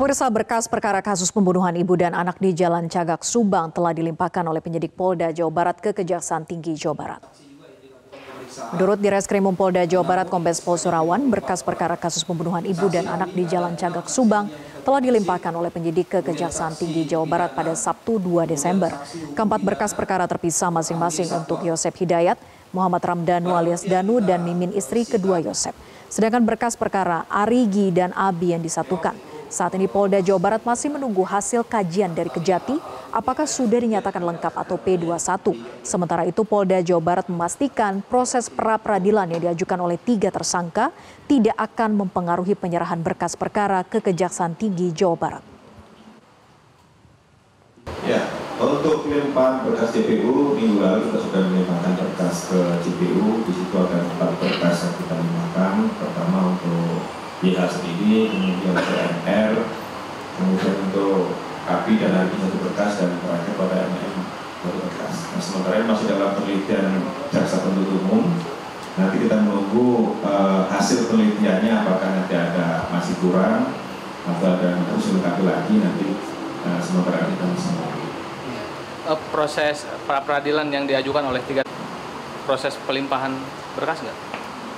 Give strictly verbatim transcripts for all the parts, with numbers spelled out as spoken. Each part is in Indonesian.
Pemirsa, berkas perkara kasus pembunuhan ibu dan anak di Jalan Cagak, Subang telah dilimpahkan oleh penyidik Polda, Jawa Barat ke Kejaksaan Tinggi, Jawa Barat. Menurut Direskrimum Polda, Jawa Barat, Kombes Pol Surawan, berkas perkara kasus pembunuhan ibu dan anak di Jalan Cagak, Subang telah dilimpahkan oleh penyidik ke Kejaksaan Tinggi, Jawa Barat pada Sabtu dua Desember. Keempat berkas perkara terpisah masing-masing untuk Yosef Hidayat, Muhammad Ramdan alias Danu, dan Mimin istri kedua Yosef. Sedangkan berkas perkara Arigi dan Abi yang disatukan. Saat ini Polda Jawa Barat masih menunggu hasil kajian dari Kejati apakah sudah dinyatakan lengkap atau P dua puluh satu. Sementara itu Polda Jawa Barat memastikan proses pra-peradilan yang diajukan oleh tiga tersangka tidak akan mempengaruhi penyerahan berkas perkara ke Kejaksaan Tinggi Jawa Barat. Ya, untuk pelimpahan berkas C P U minggu lalu kita sudah melimpahkan berkas ke C P U. Di situ ada empat berkas yang kita limpahkan, pertama untuk P H sendiri, kemudian C N R, kemudian untuk Abi dan Arigi satu berkas, dan terakhir pada M M satu berkas. Nah, sementara ini masih dalam penelitian jaksa penuntut umum. Nanti kita menunggu uh, hasil penelitiannya, apakah nanti ada masih kurang atau ada yang harus dilengkapi lagi nanti. Nah, sementara kita bersama. Proses pra peradilan yang diajukan oleh tiga proses pelimpahan berkas nggak?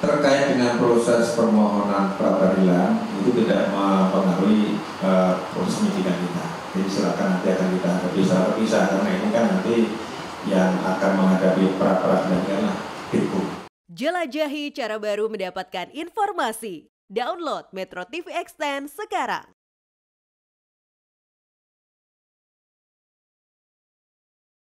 Terkait dengan proses permohonan pra peradilan itu tidak mempengaruhi uh, proses penyidikan kita. Jadi silakan nanti akan kita terpisah-pisah karena ini kan nanti yang akan menghadapi pra peradilan itu. Jelajahi cara baru mendapatkan informasi. Download Metro T V Extend sekarang.